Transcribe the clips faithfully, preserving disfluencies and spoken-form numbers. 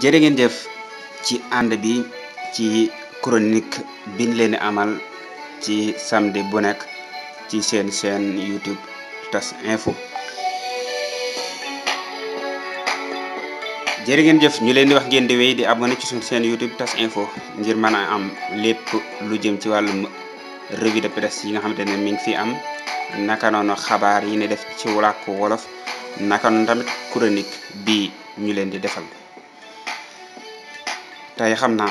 jërë ngeen jëf ci ànd bi ci chronique biñ leen amal ci samedi bu nekk ci seen seen YouTube tas info. Jërë ngeen jëf ñu leen di wax ngeen di wéy di abonné ci suñu seen YouTube tas info ngir mën a am lépp lu jëm ci wàllum revue de presse yi nga xamante ne mi ngi fi am naka noonu xabaar yi ne def ci làkk wolof naka noonu tamit chronique bi ñu leen di defal. Tay xamna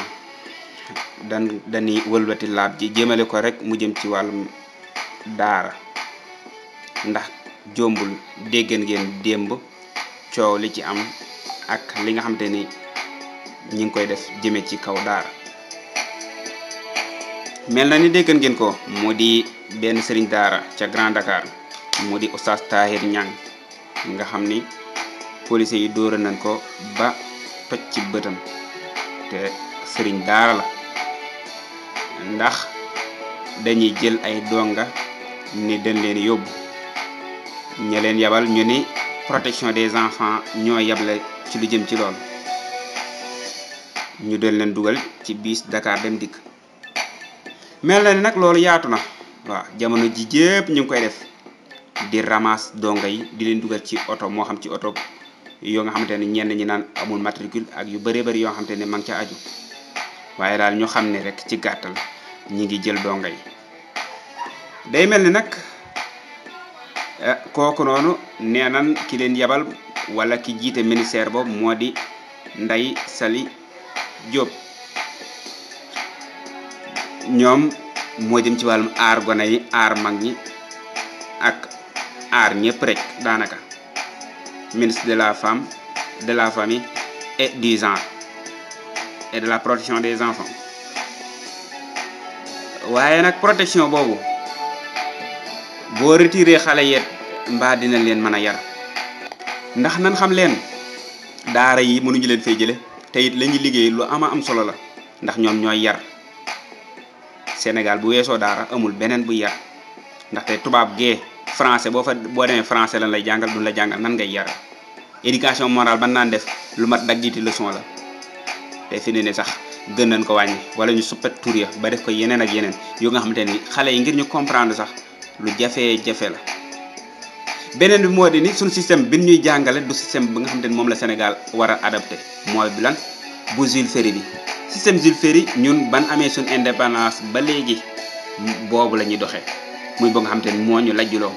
dan dani wëlbati laab ji jëmele ko rek mu jëm ci walum daara ndax jombul dégg ngeen demb ciow li ci am ak li nga xamanteni ñi ngi koy def jëme ci kaw daara melna ni dégg ngeen ko modi ben seriñ daara ca Grand Dakar modi Oustaz Tahir Ñang nga xamni police yi doora nañ ko ba toj ci bëtam te serigne daara la ndax dañuy jël ay donga ni dañ leen yobbu ñeleen yabal ñu ni protection des enfants ñoo yable ci lu jëm ci lool ñu dañ leen duggal ci bis Dakar dem dik mel na nak lool yaatu na wa jamono ji jëpp ñu ngi koy def di ramas donga yi di leen duggal ci auto mo xam ci auto yo nga xamanteni ñenn ñi naan amul matricule ak yu bari bari yo xamanteni mang ca aju waye dal ñu xamne rek ci gattal ñi ngi jël dongay day melni nak koku nonu neenan ki len yabal wala ki jité ministère bob modi nday sali job ñom mo jëm ci walum ar gonay ar mag ñi ak ar ñepp rek danaka ministre de la femme, de la famille et du genre et de la protection des enfants. Waye nak protection bobu bo retiré xalé yétt mba dina len mëna yar ndax nan xam len daara yi mënu ñu len fay jëlé té it lañu liggéey lu ama am solo la ndax ñom ñoy yar Sénégal bu wéso daara amul benen bu yar ndax té tubab gé français bo fa bo démé français lan lay jangal du la jangal nan ngay yar éducation morale ban nan def lu mat dagiti leçon la té fi néné sax gën nañ ko wañi wala ñu suppé tour ya ba def ko yenen ak yenen yo nga xamanteni xalé yi ngir ñu comprendre sax lu jafé jafé la benen bi modi ni sun système bi ñuy jangalé du système bi nga xamanteni mom la Sénégal wara adapté moy bi lan bu Jules Ferry bi système Jules Ferry ñun ban amé sun indépendance ba légui bobu lañuy doxé muy bo nga xamanteni moñu lajjulo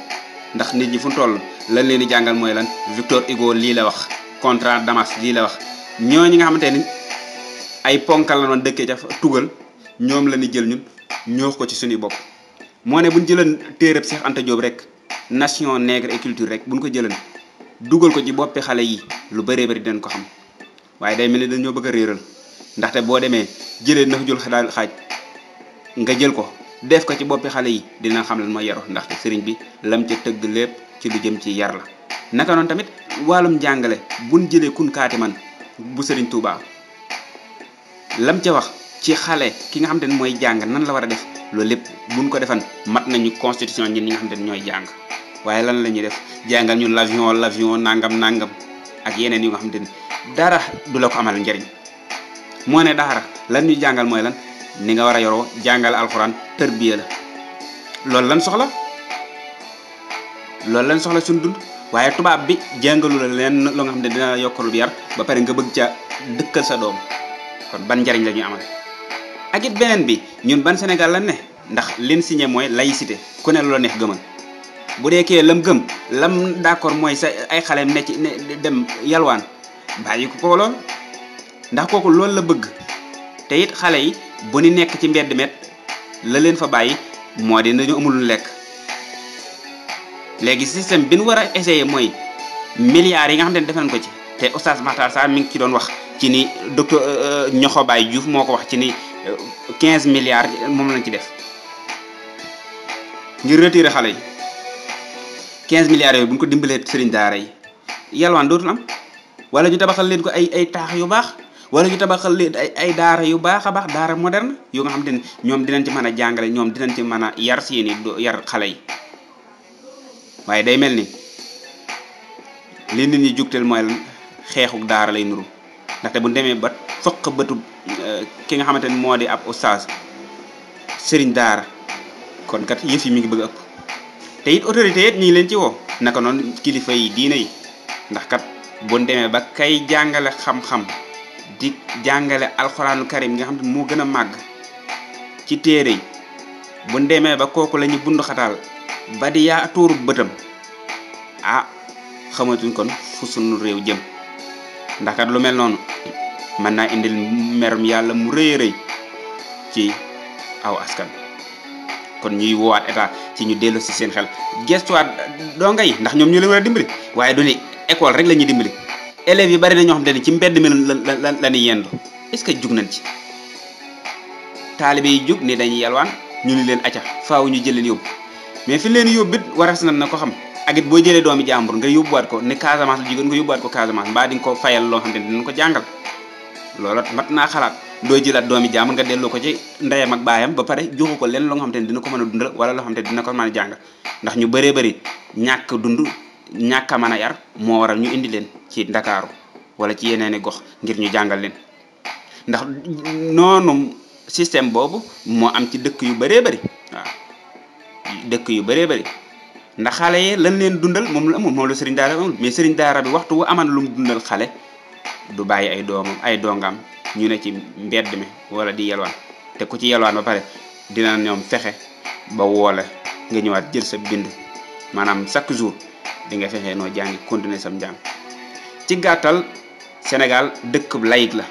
ndax nit ñi fu toll lañ leen jangal moy lan Victor Hugo li la wax contrat Damas li la wax ñoñi nga xamanteni ay ponkal la non dëkke ja tugal ñom lañu jël ñun ñox ko ci suñu bop mo né buñ jëlën téréb Cheikh Anta Diop rek nation nègre et culture rek buñ ko jëlën duggal ko ci bopé xalé yi lu bari bari dañ ko xam waye day melni dañ ñoo bëgg réeral ndax té bo démé jëlé na jul xal xaj nga jël ko def ko ci boppi xalé yi dina xam lan moy yaro ndax té serigne bi lam ci teug lepp ci lu jëm ci yar la naka non tamit walum jangalé buñ jëlé kun kaati man bu serigne touba lam ci wax ci xalé ki nga xamanteni moy jang nan la wara def lo lepp buñ ko defan mat nañu constitution ñi nga xamanteni ñoy jang waye lan lañu def jangal ñu l'avion l'avion nangam nangam ak yenen yu nga xamanteni dara du la ko amal njariñ mo né dara lan ñu jangal moy lan ni nga wara yoro jangal alquran terbiya la lol lan soxla lol lan soxla sun dund waye tubab bi jangalu la len lo nga xamne dina yokkalu bi yar ba paré nga bëgg ca dëkkal sa doom kon ban jariñ lañu amal ak it benen bi ñun ban Sénégal la né ndax len signé moy laïcité ku né lo neex gëmal bu dé ké lam gëm lam d'accord moy sa ay xalem né ci dem yalwan bayiko ko lol ndax koku lol la bëgg té it xalé yi bu ni nek ci mbéd met la leen fa bayyi modi nañu amul lek légui système biñ wara essayer moy milliards yi nga xamanteni defan ko ci té Oustaz Matar Sarr mi ngi ci doon wax ci ni docteur ñoxo bay Diouf moko wax ci ni quinze milliards mom lañ ci def ngir retirer xalé yi quinze milliards yoy buñ ko dimbalé serigne daara yi yalwan dootul am wala ñu tabaxal leen ko ay ay taax yu baax wala ñu tabaxal leen ay ay daara yu baaxa baax daara moderne yo nga xamanteni ñom dinañ ci mëna jangalé ñom dinañ ci mëna yar seeni yar xalé yi waye day melni li nit ñi juktel moy xéxuk daara lay nuru ndaxte bu demee ba fokk bëtu ki nga xamante ni moo di ab oustaz sëriñ daara kon kat yëf yi mi ngi bëgg ëpp te it autorité it ñu ngi leen ci woo naka noonu kilifa yi diine yi ndax kat bu demee ba kay jàngale xam-xam di jàngale alxuraanu karim nga xam ne moo gën a màgg ci téere yi bu demee ba kooku la ñu bundu xataal ba di yaa tuuru bëtam ah xamatuñ kon fu sunu réew jëm ndax kat lu mel noonu mën naa indil merum yàlla mu rëy rëy ci aw askan kon ñuy woowaat état ci ñu dellu si seen xel gestuwaat donga yi ndax ñoom ñu leen war a dimbali waaye du ni école rek la ñuy dimbali élèves yi bari na ñoo xam te ni ci mbedd mi la la ñuy yendu est-ce que jug nañ ci taalibe yi jug ni dañuy yalwaan ñu ni leen acca faaw ñu jëleen yóbbu mais fi leen yóbbu it waras na na ko xam ak it boo jëlee doomi jàmbur nga yóbbuwaat ko ne Casamance la jigéen nga yóbbuwaat ko Casamance mbaa di nga ko fayal loo xam te ne dinañ ko jàngal loola mat naa xalaat doo jëlaat doomi jàmbur nga delloo ko ci ndeyam ak baayam ba pare joxu ko leen loo xam te ne dina ko mën a dundal wala loo xam te ne dina ko mën a jàngal ndax ñu bëree bëri ñàkk dund ñàkk a mën a yar moo waral ñu indi leen ci Ndakaaru wala ci yeneeni gox ngir ñu jàngal leen ndax noonu système boobu moo am ci dëkk yu bëree bëri waaw dëkk yu bëree bëri ndax xale yi lan leen dundal moom la amul moom la sëriñ daara amul mais sëriñ daara bi waxtu wu aman lu mu dundal xale du bàyyi ay doomam ay dongam ñu ne ci mbedd mi wala di yelwaan te ku ci yelwaan ba pare dina ñoom fexe ba woole nga ñëwaat jël sa bind maanaam chaque jour di nga fexe noo jàngi continuer sam jàng ci gàttal Sénégal dëkkub laïc la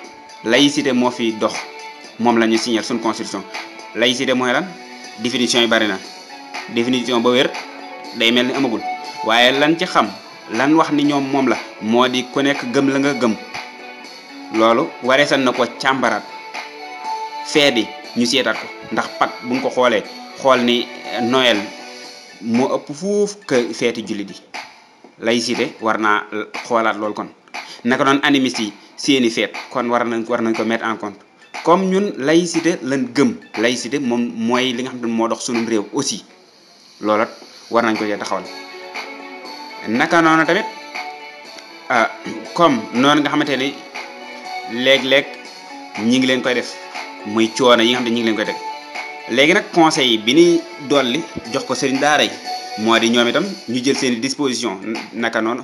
laïcité moo fi dox moom la ñu signé suñu constitution laïcité mooy lan définition yi bari na définition ba wér day mel ni amagul waaye lan ci xam lan wax ni ñoom moom la moo di ku nekk gëm la nga gëm loolu wareesan na ko càmbaraat fee bi ñu seetaat ko ndax pak bu nga ko xoolee xool ni Noël moo ëpp fuuf que feeti jullit yi laïcité war naa xoolaat loolu kon naka doon animiste yi seeni feet kon war nañ war nañ ko mettre en compte comme ñun laïcité lan gëm laïcité moom mooy li nga xam ne moo dox sunum réew aussi loolat war nañ ko cee taxawal naka noonu tamit comme noonu nga xamante ni léeg-léeg ñi ngi leen koy def muy coono yi nga xam ne ñi ngi leen koy def léegi nag conseil bi ni dolli jox ko sëriñ daara yi moo di ñoom itam ñu jël seen disposition naka noonu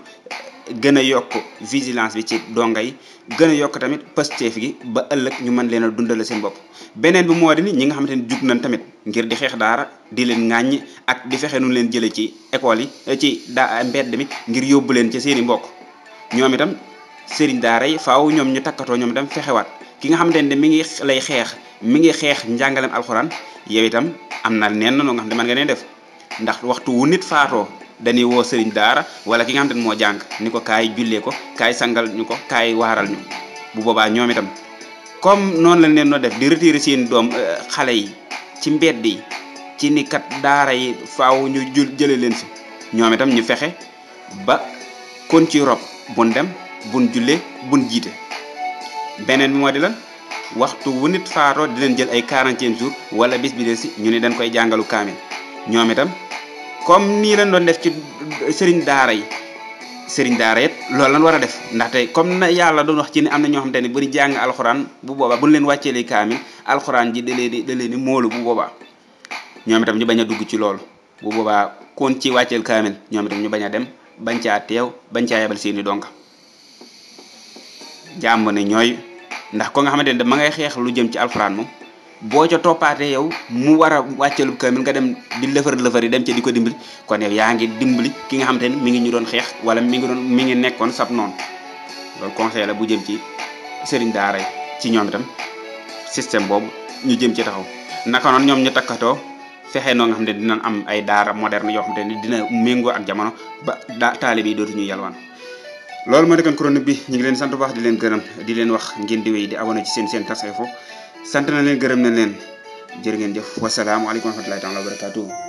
gën a yokk vigilance bi ci donga yi gën a yokk tamit pastef gi ba ëllëg ñu mën leen a dundal seen bopp beneen bi moo di ni ñi nga xamante ni jug nañ tamit ngir di xeex daara di leen ŋàññ ak di fexe nu leen jëlee ci école yi ci daa mbedd mi ngir yóbbu leen ci seen i mbokk ñoom itam sëriñ daara yi faaw ñoom ñu takkatoo ñoom itam fexewaat ki nga xamante ne mi ngi lay xeex mi ngi xeex njàngalem alxuraan yow itam am na neen noo nga xam ne mën nga leen def ndax waxtu wu nit faatoo dañuy woo sëriñ daara wala ki nga xam ne moo jàng ni ko kaay jullee ko kaay sangal ñu ko kaay waaral ñu bu boobaa ñoom itam comme noonu lañ leen noo def di retirer seen doom xale yi ci mbedd yi ci ni kat daara yi faaw ñu jul jële leen fi ñoom itam ñu fexe ba kon ci rob bun dem bun jullee bun jiite beneen bi moo di lan waxtu wu nit faatoo di leen jël ay quarantième jour wala bis bi de si ñu ne dañ koy jàngalu kaamil ñoom itam comme nii lañ doon def ci sëriñ daara yi sëriñ daara yëpp loolu lañ war a def ndaxte comme na yàlla doon wax ci ne am na ñoo xamante ne bari jàng alxuraan bu boobaa bu ñu leen wàcceelee kaamil alxuraan ji da leen di da leen di moolu bu boobaa ñoom itam ñu bañ a dugg ci loolu bu boobaa kon ci wàcceel kaamil ñoom itam ñu bañ a dem bañ caa teew bañ caa yebal seeni donga jàmm ne ñooy ndax ko nga xamante ne ma ngay xeex lu jëm ci alxuraan moom boo ca toppaatee yow mu war a wàcceelu kaamil nga dem di lëfër lëfër yi dem ca di ko dimbali kon yow yaa ngi dimbali ki nga xamante ni mi ngi ñu doon xeex wala mi ngi doon mi ngi nekkoon sab noonu loolu conseil la bu jëm ci sëriñ daara yi ci ñoom itam système boobu ñu jëm ci taxaw naka noonu ñoom ñu takkatoo fexe noo nga xam ne dinañ am ay daara moderne yoo xam te ni dina méngoo ak jamono ba daa taalibe yi dootu ñu yalwaan loolu moo nekkoon chronique bi ñu ngi leen sant bu baax di leen gërëm di leen wax ngeen di wéy di abonné ci seen seen TAS-info sant na leen gërëm na leen jërë ngeen jëf wasalaamu aleykum wa rahmatullahi taala wa barakatuh